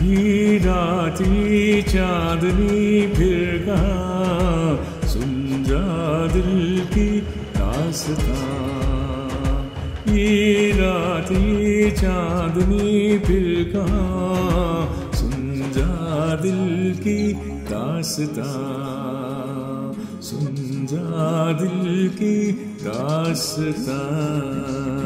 राती चांदनी फिर कहा सुन जा दिल की दास्तां। ये राती चांदनी फिर कहा सुन जा दिल की दास्तां, सुन जा दिल की दास्तां।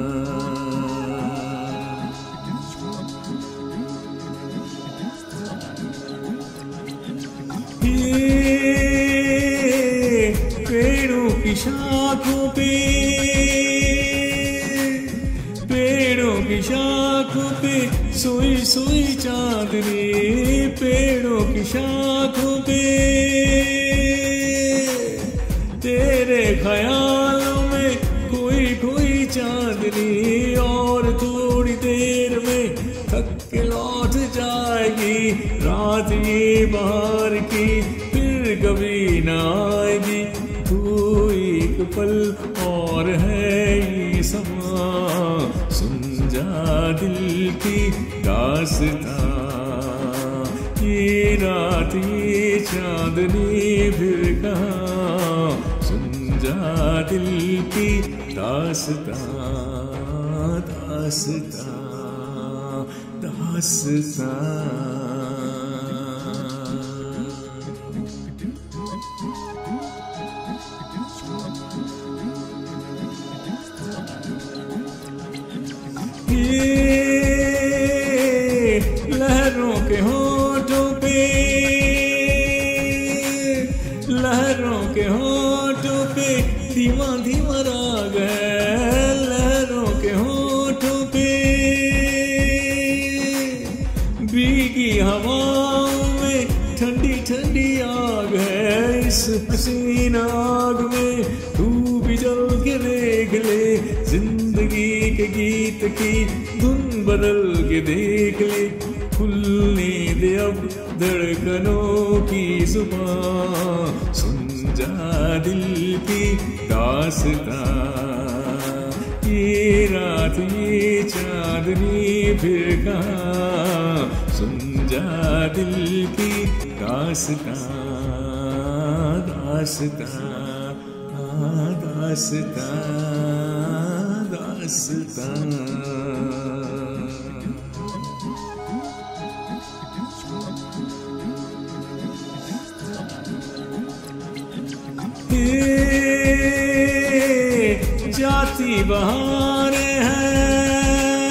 पेड़ों की शाखों पे सोई सोई चांदनी, पेड़ों की शाखों पे तेरे ख्यालों में कोई कोई चांदनी। और थोड़ी देर में थक के लौट जाएगी रात ये बाहर की, फिर कभी ना आएगी। तू एक पल और है ये समा, सुन जा दिल की दास्तां। ये रात ये चांदनी फिर कहा सुन जा दिल की दास्तां, दास्तां, दास्तां। लहरों के होठों पे, लहरों के होठों पे धीमा धीमा राग है। लहरों के होठों पे भीगी हवाओं में ठंडी ठंडी आग है। इस हसीन आग में तू भी जल के देख ले, जिंदगी के गीत की धुन बदल के देख ले। खुलने दे अब धड़कनों की जुबां, सुन जा दिल की दास्तां। ये रात ये चांदनी फिर कहा सुन जा दिल की दास्तां, दास्तां, दास्तां, दास्तां। जाती बहारें हैं,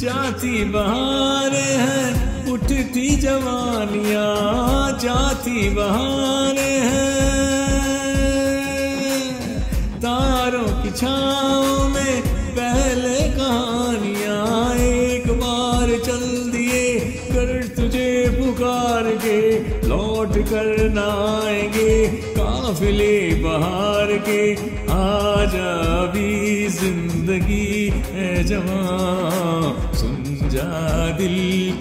जाती बहारें हैं उठती जवानियाँ। जाती बहारें हैं तारों की छाँव में पहले कहानियाँ। एक बार चल दिए कर तुझे पुकार के, लौट कर ना आएंगे काफिले बहार के। आजा भी जिंदगी है जवां, सुन जा दिल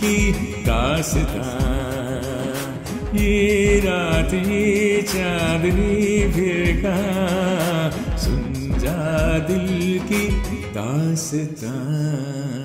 की दास्तां। ये रात ये चांदनी फिर कहा सुन जा दिल की दास्तां।